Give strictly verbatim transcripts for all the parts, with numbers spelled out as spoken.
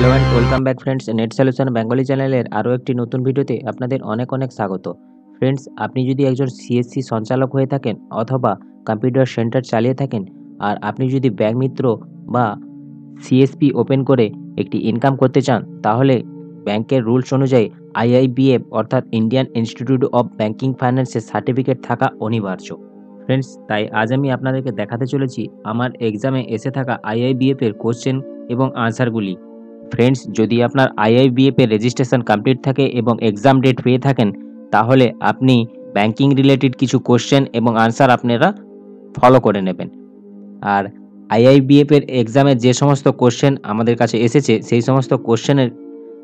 Hello and welcome back friends, net solution Bengali चैनलेर आरो एकटी नतून भिडियोते आपनादेर अनेक अनेक स्वागत। फ्रेंड्स, आपनी यदि एकजन सीएससी संचालक हये थाकेन अथवा कम्पिउटार सेंटर चालिये थाकेन और आपनी यदि बैंक मित्र बा सीएसपी ओपेन करे एकटी इनकाम करते चान ताहले बैंकेर रूल्स अनुयायी आईआईबीएफ अर्थात इंडियान इन्स्टिट्यूट अफ बैंकिंग फाइनेंसेर सार्टिफिकेट थाका अनिवार्य। फ्रेंड्स, ताई आज आमी आपनादेरके देखाते चलेछि आमार एग्जामे एसे थाका आईआईबीएफ एर कोश्चेन एबं आंसारगुली। फ्रेंड्स, जदि आपनार आईआईबीएफ रेजिस्ट्रेशन कमप्लीट थाके एबं एग्जाम डेट पेये थाकेन ताहले आपनी बैंकिंग रिलेटेड किछु कोश्चेन एबं आंसर आपनारा फलो करे नेबेन। आर आईआईबीएफ एर एग्जामे जे समस्त कोश्चेन आमादेर काछे एसेछे सेई समस्त कोश्चेनेर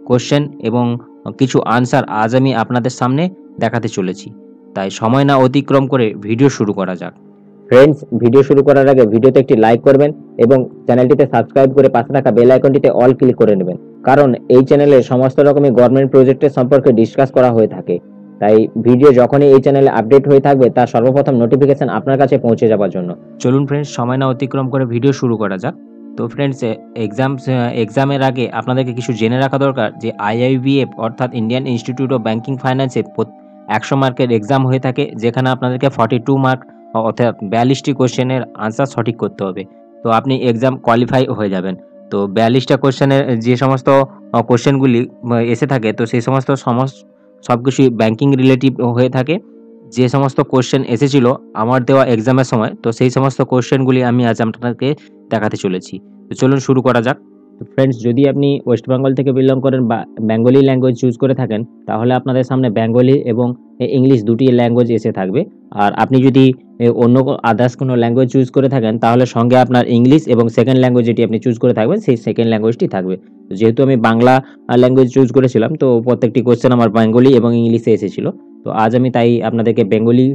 कोश्चेन एबं किछु आंसर आज आमि आपनादेर सामने देखाते चलेछि। ताई समय ना अतिक्रम करे भिडियो शुरू करा जाक। फ्रेंड्स, भिडियो शुरू करार आगे भिडियोते एक लाइक करबेन एबं चैनलटिते सबसक्राइब करे पाशे थाका बेल आइकनटिते अल क्लिक करे नेबेन, कारण एई चैनेले समस्त रकमेर गवर्नमेंट प्रोजेक्टेर सम्पर्के डिसकास करा हये थाके। ताई भिडियो जखोनी एई चैनेले आपडेट हये थाकबे तार सर्वप्रथम नोटिफिकेशन आपनार काछे पौंछे जाबार जोन्नो। चलुन फ्रेंड्स, समय ना अतिक्रम करे भिडियो शुरू करा जाक। तो फ्रेंड्स, एग्जाम एग्जामेर आगे आपनादेरके किछु जेने राखा दरकार जे आईआईबीएफ अर्थात Indian institute of banking Finance एकशो मार्केर एग्जाम हये थाके, जेखाने आपनादेरके बयाल्लिश मार्क अर्थात बयाल्लिशटी कोश्चेनेर आंसर सठिक करते होबे। तो आपनी एग्जाम क्वालिफाई हो जाबेन। तो बयाल्लिशटा कोश्चेनेर जे समस्त कोश्चेनगुली एसे थाके तो सेई समस्त समस्त सबकिछु बैंकिंग रिलेटिव हये थाके। जे समस्त कोश्चेन एसेछिलो आमार देवा एग्जामेर समय तो सेई समस्त कोश्चेनगुली आमि आज आपनादेरके देखाते चलेछि। तो चलुन शुरू करा जाक। तो फ्रेंड्स, जदि आपनि वेस्ट बेंगल थेके बिलंग करेन बा बेंगली लैंग्वेज चूज करे थाकेन ताहले आपनादेर सामने बेंगली एबं इंग्लिश दुटी लैंग्वेज एसे थाकबे। और आपनि जदि अन्य आदार्स कोनो लैंगुएज चूज करे थाकेन ताहले संगे आपनार इंग्लिश एबं सेकेंड लैंगुएज जेटी आपनि चूज करे थाकबेन सेई सेकेंड लैंगुएजटी थाकबे। तो जेहेतु आमि बांगला लैंगुएज चूज करेछिलाम तो प्रत्येकटी कोश्चेन आमार बेंगली एबं इंग्लिशे एसेछिलो। तो आज आमि ताई आपनादेरके बेंगली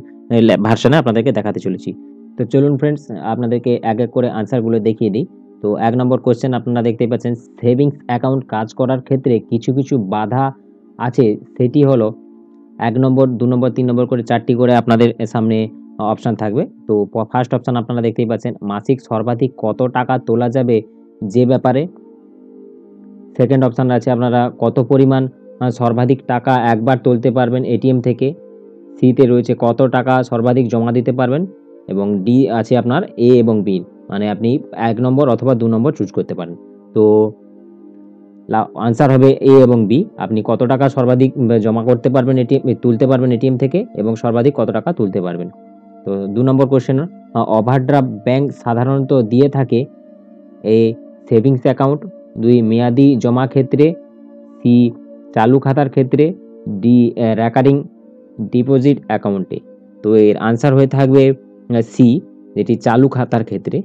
भार्शने आपनादेरके देखाते चलेछि। तो चलुन फ्रेंड्स, आपनादेरके एक एक करे आंसरगुलो देखिए दिई। तो एक नम्बर कोश्चेन आपनारा देखते पाच्छेन, सेविंग्स अ্যাকাউন্ট কাজ করার ক্ষেত্রে কিছু কিছু বাধা আছে, সেটি হলো এক নম্বর দুই নম্বর তিন নম্বর করে চারটি করে আপনাদের সামনে অপশন থাকবে। তো ফার্স্ট অপশন আপনারা দেখতেই পাচ্ছেন, মাসিক সর্বাধিক কত টাকা তোলা যাবে যে ব্যাপারে। সেকেন্ড অপশন আছে আপনারা কত পরিমাণ সর্বাধিক টাকা একবার তুলতে পারবেন এটিএম থেকে। সিতে রয়েছে কত টাকা সর্বাধিক জমা দিতে পারবেন এবং ডি আছে আপনার এ এবং বি, মানে আপনি এক নম্বর অথবা দুই নম্বর চুজ করতে পারেন। তো আনসার হবে এ এবং বি। আপনি কত টাকা সর্বাধিক জমা করতে পারবেন এটিএম তুলতে পারবেন এটিএম থেকে এবং সর্বাধিক কত টাকা তুলতে পারবেন। তো দুই নম্বর কোশ্চেন, ওভারড্রাফট ব্যাংক সাধারণত দিয়ে থাকে এ সেভিংস অ্যাকাউন্ট, দুই মেয়াদি জমা ক্ষেত্রে, সি চালু খাতার ক্ষেত্রে, ডি রেকারিং ডিপোজিট অ্যাকাউন্টে। তো এর আনসার হয়ে থাকবে সি, যেটি চালু খাতার ক্ষেত্রে।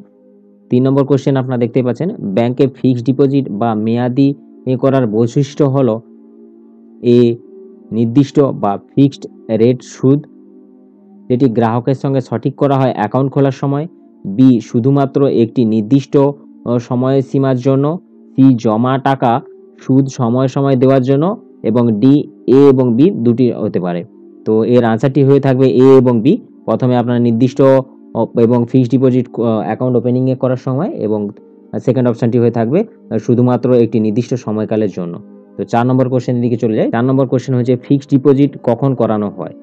तीन नम्बर कोश्चन अपना देखते पाच्छेन, बैंके फिक्स डिपोजिट बा मेयादी करार वैशिष्ट्य हलो ए निर्दिष्ट बा फिक्सड रेट सूद, जेटी ग्राहकेर संगे सठिक करा हय अ্যাকাউন্ট खोलार समय, बी शुधुमात्र एकटी निर्दिष्ट समय सीमार जन्य, सी जमा टाका सूद समय समय देवार जन्य एबं डी ए एबं बी दुटी होते पारे। तो एर आंसारटी हये थाकबे ए एबं बी। प्रथमे आपनारा निर्दिष्ट এবং ফিক্সড ডিপোজিট অ্যাকাউন্ট ওপেনিং এ করার সময় এবং সেকেন্ড অপশনটি হয়ে থাকবে শুধুমাত্র একটি নির্দিষ্ট সময়কালের জন্য। তো চার নম্বর কোশ্চেনের দিকে চলে যাই। চার নম্বর কোশ্চেন হচ্ছে, ফিক্সড ডিপোজিট কখন করানো হয়।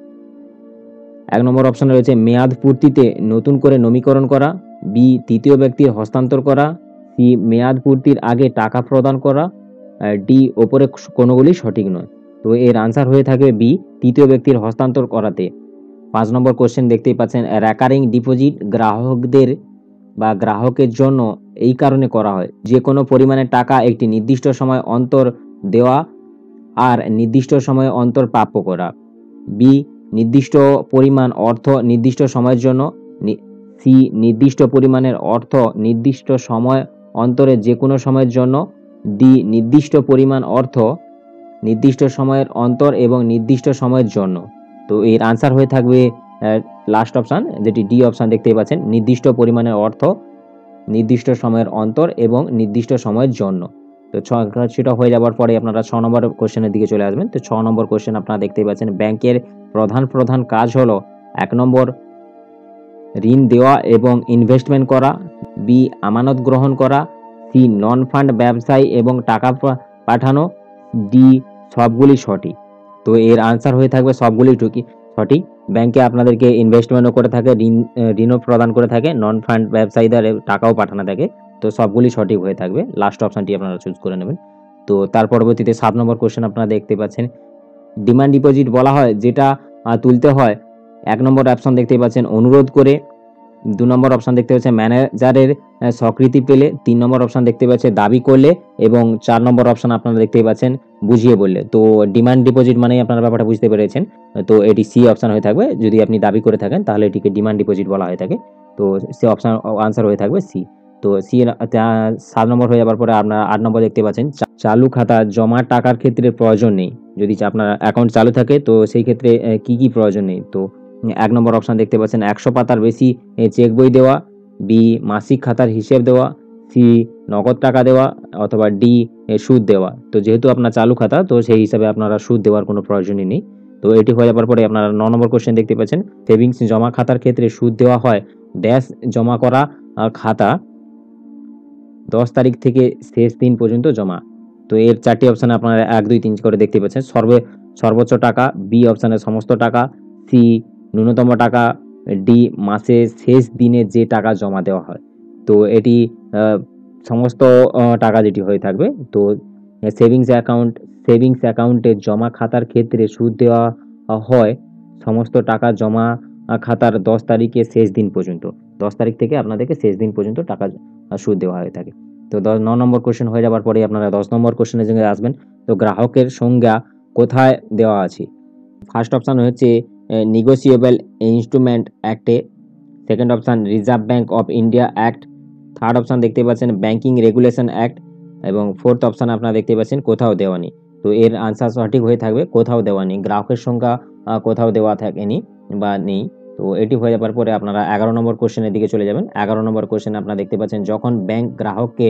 এক নম্বর অপশন রয়েছে মেয়াদ পূর্তিতে নতুন করে নবীকরণ করা, বি তৃতীয় ব্যক্তির হস্তান্তর করা, সি মেয়াদ পূর্তির আগে টাকা প্রদান করা, ডি ওপরে কোনোগুলি সঠিক নয়। তো এর আনসার হয়ে থাকবে বি, তৃতীয় ব্যক্তির হস্তান্তর করাতে। पाँच नम्बर कोश्चन देखते ही पाচ্ছেন, रैकारिंग डिपोजिट ग्राहकदेर बा ग्राहकेर जोन्नो एई कारणे करा हय जे कोनो परिमाणे टाका एकटी निर्दिष्ट समय अंतर देवा और निर्दिष्ट समय अंतर प्राप्य करा, बी निर्दिष्ट परिमाण अर्थ निर्दिष्ट समयेर जोन्नो, सी निर्दिष्ट परिमाणेर अर्थ निर्दिष्ट समय अंतरे जे कोनो समयेर जोन्नो, डी निर्दिष्ट परिमाण अर्थ निर्दिष्ट समयेर अंतर एवं निर्दिष्ट समयेर जोन्नो। तो एर आंसर हुए थाकबे लास्ट अपशन जेटी डी अपशन देखते पाच्छेन, निर्दिष्ट परिमाणेर अर्थ निर्दिष्ट समयेर अंतर एवं निर्दिष्ट समयेर जन्य। तो छटा हये जाबार परे आपनारा छ नम्बर कोश्चेनेर दिके चले आसबेन। तो छ नम्बर कोश्चेन आपनारा देखते पाच्छेन, बैंकेर प्रधान प्रधान काज हलो एक नम्बर ऋण देवा एवं इनभेस्टमेंट करा, बी अमानत ग्रहण करा, সি নন ফান্ড ব্যবসায়ী এবং টাকা পাঠানো, ডি সবগুলি সঠিক। তো এর আনসার হয়ে থাকবে সবগুলি সঠিক। ব্যাংকে আপনাদেরকে ইনভেস্টমেন্টও করে থাকে, ঋণ ঋণও প্রদান করে থাকে, নন ফান্ড ব্যবসায়ীদের টাকাও পাঠানো থাকে। তো সবগুলি সঠিক হয়ে থাকবে, লাস্ট অপশানটি আপনারা চুজ করে নেবেন। তো তার পরবর্তীতে সাত নম্বর কোশ্চেন আপনারা দেখতে পাচ্ছেন, ডিমান্ড ডিপোজিট বলা হয় যেটা তুলতে হয়। এক নম্বর অপশান দেখতে পাচ্ছেন অনুরোধ করে, দু নম্বর অপশান দেখতে পাচ্ছেন ম্যানেজারের স্বীকৃতি পেলে, তিন নম্বর অপশান দেখতে পাচ্ছেন দাবি করলে, এবং চার নম্বর অপশান আপনারা দেখতে পাচ্ছেন বুঝিয়ে বললে। তো ডিমান্ড ডিপোজিট মানেই আপনারা ব্যাপারটা বুঝতে পেরেছেন। তো এটি সি অপশান হয়ে থাকবে, যদি আপনি দাবি করে থাকেন তাহলে এটিকে ডিমান্ড ডিপোজিট বলা হয়ে থাকে। তো সে অপশান আনসার হয়ে থাকবে সি। তো সি সাত নম্বর হয়ে যাওয়ার পরে আপনারা আট নম্বর দেখতে পাচ্ছেন, চালু খাতা জমা টাকার ক্ষেত্রে প্রয়োজন নেই। যদি আপনার অ্যাকাউন্ট চালু থাকে তো সেই ক্ষেত্রে কি কি প্রয়োজন নেই। তো এক নম্বর অপশান দেখতে পাচ্ছেন একশো পাতার বেশি চেক বই দেওয়া, বি মাসিক খাতার হিসেব দেওয়া, সি নগদ টাকা দেওয়া, অথবা ডি সুদ দেওয়া। তো যেহেতু আপনার চালু খাতা তো সেই হিসাবে আপনারা সুদ দেওয়ার কোনো প্রয়োজনই নেই। তো এটি হয়ে যাওয়ার পরে আপনারা ন নম্বর কোশ্চেন দেখতে পাচ্ছেন, সেভিংস জমা খাতার ক্ষেত্রে সুদ দেওয়া হয় ড্যাশ জমা করা খাতা দশ তারিখ থেকে শেষ দিন পর্যন্ত জমা। তো এর চারটি অপশান আপনারা এক দুই তিন করে দেখতে পাচ্ছেন, সর্বে সর্বোচ্চ টাকা, বি অপশানে সমস্ত টাকা, সি ন্যূনতম টাকা, ডি মাসে শেষ দিনে যে টাকা জমা দেওয়া হয়। তো এটি সমস্ত টাকা যেটি হয়ে থাকবে। তো সেভিংস অ্যাকাউন্ট সেভিংস অ্যাকাউন্টে জমা খাতার ক্ষেত্রে সুদ দেওয়া হয় সমস্ত টাকা জমা খাতার দশ তারিখে শেষ দিন পর্যন্ত। দশ তারিখ থেকে আপনাদেরকে শেষ দিন পর্যন্ত টাকা সুদ দেওয়া হয়ে থাকে। তো দশ ন নম্বর কোশ্চেন হয়ে যাওয়ার পরে আপনারা দশ নম্বর কোশ্চেনের জন্য আসবেন। তো গ্রাহকের সংজ্ঞা কোথায় দেওয়া আছে। ফার্স্ট অপশান হচ্ছে নিগোসিয়েবল ইনস্ট্রুমেন্ট অ্যাক্টে, second option reserve bank of India act, third option দেখতে পাচ্ছেন ব্যাঙ্কিং রেগুলেশন অ্যাক্ট, এবং ফোর্থ অপশান আপনারা দেখতে পাচ্ছেন কোথাও দেওয়া নেই। তো এর আনসার সঠিক হয়ে থাকবে কোথাও দেওয়া নেই, গ্রাহকের সংখ্যা কোথাও দেওয়া থাকেনি বা নেই। তো এটি হয়ে যাওয়ার পরে আপনারা এগারো নম্বর কোশ্চেনের দিকে চলে যাবেন। এগারো নম্বর কোশ্চেন আপনারা দেখতে পাচ্ছেন, যখন ব্যাংক গ্রাহককে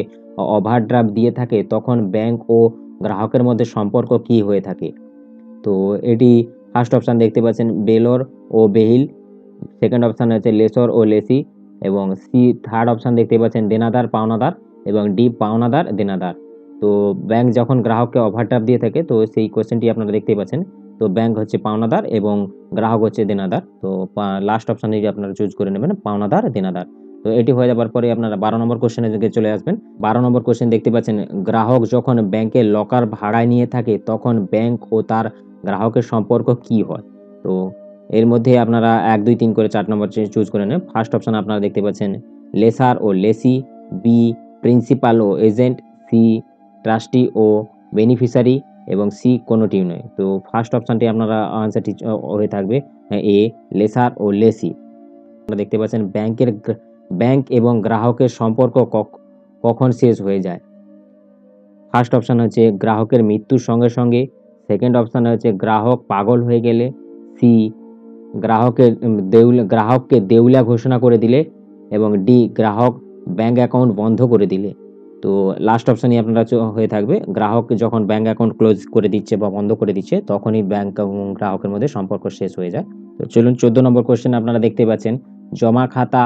ওভারড্রাফট দিয়ে থাকে তখন ব্যাংক ও গ্রাহকের মধ্যে সম্পর্ক কি হয়ে থাকে। তো এটি ফার্স্ট অপশান দেখতে পাচ্ছেন বেলর ও বেহিল, সেকেন্ড অপশান হচ্ছে লেসর ও লেসি, এবং সি থার্ড অপশান দেখতে পাচ্ছেন দেনাদার পাওনাদার, এবং ডি পাওনাদার দেনাদার। তো ব্যাংক যখন গ্রাহককে ওভারড্রাফট দিয়ে থাকে তো সেই কোশ্চেনটি আপনারা দেখতে পাচ্ছেন। তো ব্যাংক হচ্ছে পাওনাদার এবং গ্রাহক হচ্ছে দেনাদার। তো লাস্ট অপশানে আপনারা চুজ করে নেবেন পাওনাদার দেনাদার। তো এটি হয়ে যাওয়ার পরে আপনারা বারো নম্বর কোশ্চেনের দিকে চলে আসবেন। বারো নম্বর কোশ্চেন দেখতে পাচ্ছেন, গ্রাহক যখন ব্যাংকে লকার ভাড়ায় নিয়ে থাকে তখন ব্যাংক ও তার গ্রাহকের সম্পর্ক কি হয়। তো এর মধ্যে আপনারা এক দুই তিন করে চার নম্বর চুজ করে নেবেন। ফার্স্ট অপশান আপনারা দেখতে পাচ্ছেন লেসার ও লেসি, বি প্রিন্সিপাল ও এজেন্ট, সি ট্রাস্টি ও বেনিফিশিয়ারি, এবং সি কোনোটি নয়। তো ফার্স্ট অপশানটি আপনারা আনসারটি হয়ে থাকবে এ লেসার ও লেসি। আপনারা দেখতে পাচ্ছেন ব্যাংকের ব্যাংক এবং গ্রাহকের সম্পর্ক কখন শেষ হয়ে যায়। ফার্স্ট অপশান হচ্ছে গ্রাহকের মৃত্যুর সঙ্গে সঙ্গে, সেকেন্ড অপশান হচ্ছে গ্রাহক পাগল হয়ে গেলে, সি গ্রাহকের দেউলিয়া গ্রাহককে দেউলিয়া ঘোষণা করে দিলে, এবং ডি গ্রাহক ব্যাংক অ্যাকাউন্ট বন্ধ করে দিলে। তো লাস্ট অপশানই আপনারা হয়ে থাকবে গ্রাহক যখন ব্যাঙ্ক অ্যাকাউন্ট ক্লোজ করে দিচ্ছে বা বন্ধ করে দিচ্ছে তখনই ব্যাংক এবং গ্রাহকের মধ্যে সম্পর্ক শেষ হয়ে যায়। তো চলুন চোদ্দ নম্বর কোশ্চেন আপনারা দেখতে পাচ্ছেন, জমা খাতা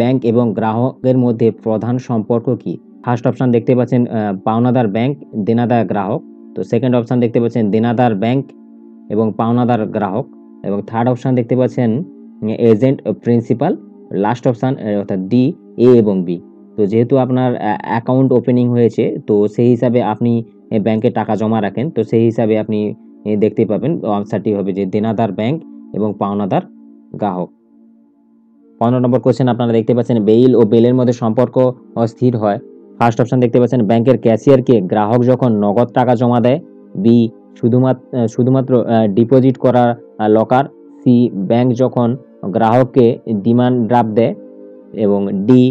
ব্যাংক এবং গ্রাহকের মধ্যে প্রধান সম্পর্ক কি। ফার্স্ট অপশান দেখতে পাচ্ছেন পাওনাদার ব্যাংক দেনাদার গ্রাহক, তো সেকেন্ড অপশান দেখতে পাচ্ছেন দেনাদার ব্যাংক এবং পাওনাদার গ্রাহক, এবং থার্ড অপশান দেখতে পাচ্ছেন এজেন্ট প্রিন্সিপাল, লাস্ট অপশান অর্থাৎ ডি এ এবং বি। তো যেহেতু আপনার অ্যাকাউন্ট ওপেনিং হয়েছে তো সেই হিসাবে আপনি ব্যাংকে টাকা জমা রাখেন তো সেই হিসাবে আপনি দেখতে পাবেন আনসারটি হবে যে দেনাদার ব্যাংক এবং পাওনাদার গ্রাহক। পনেরো নম্বর কোশ্চেন আপনারা দেখতে পাচ্ছেন, বেইল ও বেলের মধ্যে সম্পর্ক অস্থির হয়। ফার্স্ট অপশান দেখতে পাচ্ছেন ব্যাংকের ক্যাশিয়ারকে গ্রাহক যখন নগদ টাকা জমা দেয়, বি শুধুমাত্র শুধুমাত্র ডিপোজিট করা লকার, সি ব্যাংক যখন গ্রাহককে ডিমান্ড ড্রাফট দেয়, এবং ডি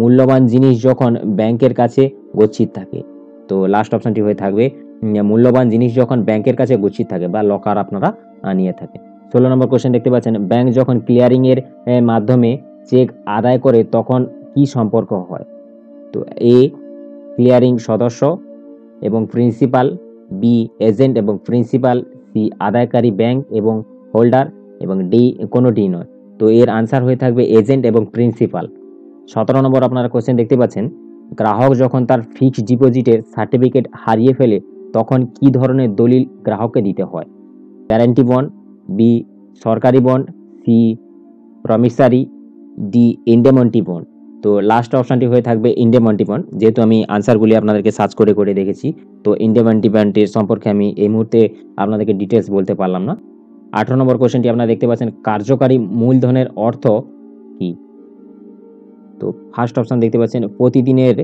মূল্যবান জিনিস যখন ব্যাংকের কাছে গচ্ছিত থাকে। তো লাস্ট অপশানটি হয়ে থাকবে মূল্যবান জিনিস যখন ব্যাংকের কাছে গচ্ছিত থাকে বা লকার আপনারা নিয়ে থাকে। ষোলো নম্বর কোশ্চেন দেখতে পাচ্ছেন, ব্যাংক যখন ক্লিয়ারিংয়ের মাধ্যমে চেক আদায় করে তখন কি সম্পর্ক হয়। তো এ ক্লিয়ারিং সদস্য এবং প্রিন্সিপাল, বি এজেন্ট এবং প্রিন্সিপাল, সি আদায়কারী ব্যাংক এবং হোল্ডার, এবং ডি কোনোটি নয়। তো এর আনসার হয়ে থাকবে এজেন্ট এবং প্রিন্সিপাল। সতেরো নম্বর আপনারা কোশ্চেন দেখতে পাচ্ছেন, ग्राहक जखन तार फिक्स्ड डिपोजिटेर सार्टिफिकेट हारिये फेले तखन कि धरनेर दलिल ग्राहकके दिते हय। ग्यारांटी बन्ड, बी सरकारी bond, C promissory, D indemnity bond. तो लास्ट अपशनटी हয়ে থাকবে इंडेमनिटी बन्ड। যেহেতু আমি আনসারগুলি আপনাদেরকে সার্চ করে করে দেখেছি তো इंडेमनिटी बन्डের সম্পর্কে আমি এই মুহূর্তে আপনাদেরকে ডিটেইলস বলতে পারলাম না। আঠারো নম্বর কোশ্চেনটি আপনারা দেখতে পাচ্ছেন কার্যকরী মূলধনের অর্থ কি। তো ফার্স্ট অপশন দেখতে পাচ্ছেন প্রতিদিনের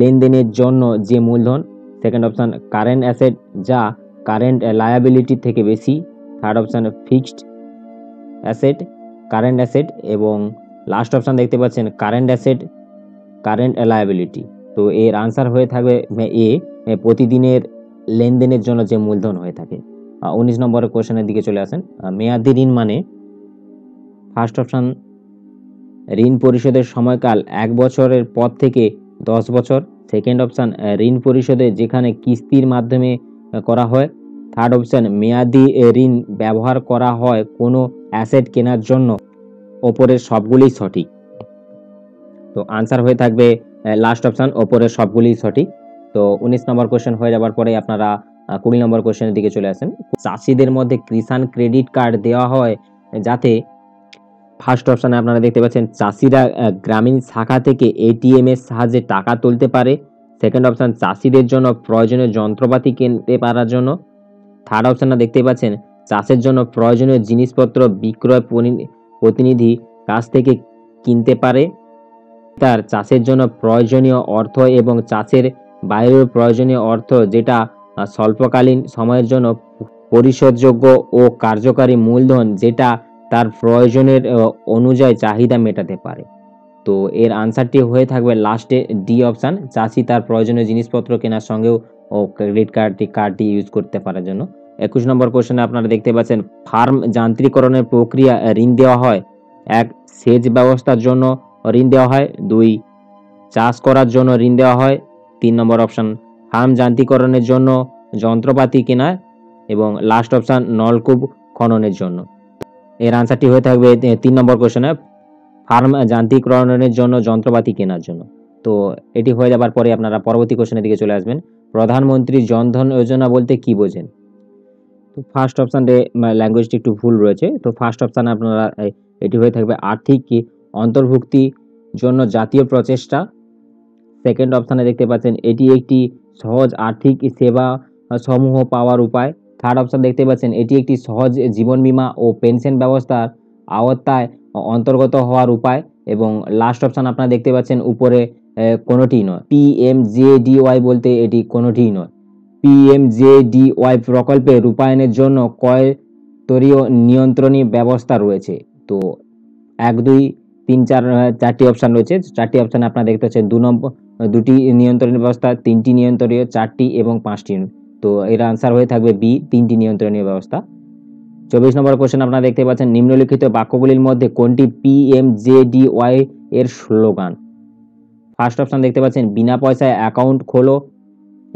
লেনদেনের জন্য যে মূলধন, সেকেন্ড অপশন কারেন্ট অ্যাসেট যা কারেন্ট লায়াবিলিটি থেকে বেশি, third option fixed asset current asset এবং लास्ट ऑप्शन देखते पाच्छेन कारेंट एसेट कारेंट लायबिलिटी। तो एर आंसर होए थाकबे ए प्रतिदिनेर लेनदेनेर जोन्नो जे मूलधन होए थाके। उन्नीस नम्बर कोश्चेनेर दिके चले आसेन। मेयादी ऋण माने फार्स्ट ऑप्शन ऋण परिशोधेर समयकाल एक बछरेर पर थेके दस बछर, सेकेंड ऑप्शन ऋण परिशोधे जेखाने किस्तिर माध्यमे करा हय, थार्ड ऑप्शन मेयादी ऋण व्यवहार करा हय कोनो एसेट केनार जोन्नो। ओपरेर सबगुली सठिक। तो आंसर होए थाकबे लास्ट ऑप्शन ओपरेर सबगुली सठिक। तो उन्नीस नम्बर क्वेश्चन हो जाबार परे आपनारा बीस नम्बर क्वेश्चनेर दिके चले आसेन। चाषीदेर मध्ये किसान क्रेडिट कार्ड देवा हय जाते फार्स्ट अपशने आपनारा देखते पाच्छेन चाषीरा ग्रामीण शाखा थेके एटीएम एर साहाज्ये टाका तुलते पारे, सेकेंड अपशन चाषीदेर जोन्नो प्रयोजनीय यंत्रपाति किनते पारार जोन्नो, थार्ड अपशनटा देखते पाच्छेन चाषेर जोन्नो प्रयोजनीय जिनिसपत्र बिक्रय प्रतिनिधि काछ थेके किनते पारे, तार चाषेर जोन्नो प्रयोजनीय अर्थ एवं चाषेर बाइरे प्रयोजनीय अर्थ जेटा स्वल्पकालीन समयेर जोन्नो परिशोधयोग्य ओ कार्यकारी मूलधन जेटा तार प्रयोजनेर अनुयायी चाहिदा मेटाते पारे। तो एर आंसारटी होए थाकबे लास्टे डी अपशन चाषी तार प्रयोजनीय जिनिसपत्र केनार संगेও क्रेडिट कार्डटी कार्डटी यूज करते पाराর জন্য। एकुश नम्बर कोश्चने आपनारा देखते पाच्छेन फार्म यांत्रिकरणेर प्रक्रिया ऋण देवा हय। एक सेच व्यवस्थार जोन्नो ऋण देवा हय, दुई चाष करार जोन्नो ऋण देवा हय, तीन नम्बर अपशन फार्म यांत्रिकरणेर जोन्नो यंत्रपाति केनार एबं लास्ट अपशन नलकूप खननेर जोन्नो। एर आंसारटी हয়ে থাকবে तीन नम्बर कोश्चने फार्म यांत्रिकरणের जोन्नो यंत्रपाति केनार जोन्नो। तो एटी হয়ে যাবার পরে আপনারা পরবর্তী কোশ্চেনের দিকে চলে আসবেন। প্রধানমন্ত্রী জনধন যোজনা বলতে কি বোঝেন। तो फार्स्ट अपशन लैंगुएज एक भूल रही है। तो फार्स्ट अपशन अपनारा ये आर्थिक अंतर्भुक्ति जोन्नो जातीय प्रचेष्टा, सेकेंड अपशने देखते पाच्छेन एटी एक सहज आर्थिक सेवा समूह पावार उपाय, थार्ड अपशन देखते पाच्छेन एटी एक सहज जीवन बीमा और पेंशन व्यवस्थार आवत्ताय अंतर्गत हवार उपाय एवं लास्ट अपशन अपना देखते पाच्छेन ऊपरे कोनोटी नय। P M J D Y बोलते एटी कोनोटी नय। पीएमजेडीवाई प्रकल्पे रूपायनेर जोन्नो कय स्तरीय नियंत्रणी व्यवस्था रयेछे। तो एक दुई तीन चार चारटी अपशन रयेछे। चारटी अपशने आपनारा देखते पाच्छेन दो नम्बर दुटी नियंत्रण व्यवस्था, तीनटी नियंत्रणीय, चारटी एवं पाँचटी। तो एर आंसर हয়ে থাকবে बी तीनटी नियंत्रणीय व्यवस्था। चौबीस नम्बर क्वेश्चन आपनारा देखते पाच्छेन निम्नलिखित वाक्यगुलिर मध्ये कोनटी पीएमजेडीवाई एर स्लोगान। फार्स्ट अपशन देखते पाच्छेन बिना पयसाय अ্যাকাউন্ট खोलो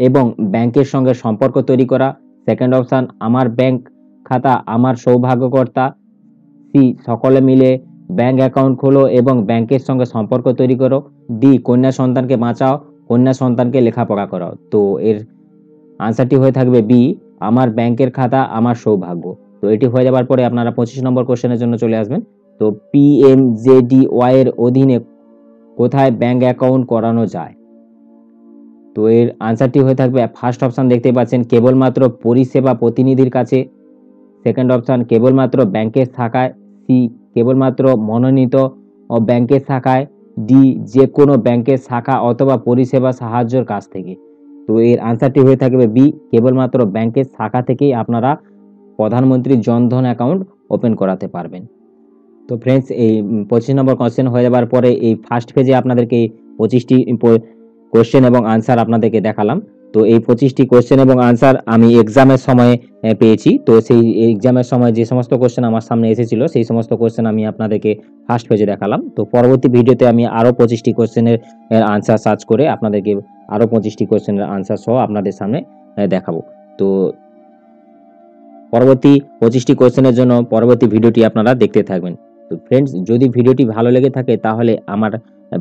एवं बैंकर संगे सम्पर्क तैरी करा, सेकेंड अपशन आमार बैंक खाता आमार सौभाग्यकर्ता, सी सकले मिले बैंक अ্যাকাউন্ট खोलो एवं बैंकर संगे सम्पर्क तैरी करो, डी कन्या सन्तान के बाँचाओ कन्या सन्तान के लेखापढ़ा कराओ। तो एर आंसरटी हয়ে থাকবে बी आमार बैंकर खाता आमार सौभाग्य। तो एटी हয়ে যাবার পরে আপনারা पच्चीस नम्बर কোশ্চেনের জন্য চলে আসবেন। তো পিএমজেডিওয়াই এর অধীনে কোথায় बैंक अ্যাকাউন্ট করানো যায়। तो एर आंसरटी हয়ে থাকবে फार्स्ट अपशन देखते पाच्छेन केवलमात्र परिसेवा प्रतिनिधिर काछे, सेकेंड अपशन केवलमात्र बैंकेर शाखाय, सी केवलमात्र मनोनीत बैंकेर शाखाय, डी जे कोनो बैंकेर शाखा अथवा परिसेवा साहाज्यर काछ थेके। तो एर आंसरटी हয়ে থাকবে बी केवलमात्र बैंकेर शाखा थेकेই आपनारा प्रधानमंत्री जनधन अ্যাকাউন্ট ओपेन कराते पारबेन। तो फ्रेंड्स এই पच्चीस नम्बर क्वेश्चन হয়ে যাবার পরে এই ফার্স্ট পেজে আপনাদেরকে पच्चीसटी কোশ্চেন এবং আনসার আপনাদেরকে দেখালাম। তো এই পঁচিশটি কোশ্চেন এবং আনসার আমি এক্সামের সময় পেয়েছি। তো সেই এক্সামের সময় যে সমস্ত কোশ্চেন আমার সামনে এসেছিল সেই সমস্ত কোশ্চেন আমি আপনাদেরকে ফার্স্ট পেজে দেখালাম। তো পরবর্তী ভিডিওতে আমি আরও পঁচিশটি কোশ্চেনের আনসার সার্চ করে আপনাদেরকে আরও পঁচিশটি কোশ্চেনের আনসার সহ আপনাদের সামনে দেখাবো। তো পরবর্তী পঁচিশটি কোশ্চেনের জন্য পরবর্তী ভিডিওটি আপনারা দেখতে থাকবেন। তো ফ্রেন্ডস যদি ভিডিওটি ভালো লেগে থাকে তাহলে আমার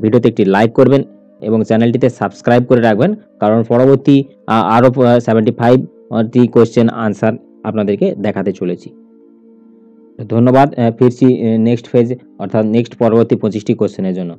ভিডিওতে একটি লাইক করবেন এবং চ্যানেলটিতে সাবস্ক্রাইব করে রাখবেন, কারণ পরবর্তী আরও সেভেন্টি ফাইভ টি কোয়েশ্চেন আনসার আপনাদেরকে দেখাতে চলেছি। ধন্যবাদ। ফিরছি নেক্সট ফেজ অর্থাৎ নেক্সট পরবর্তী পঁচিশটি কোয়েশ্চেনের জন্য।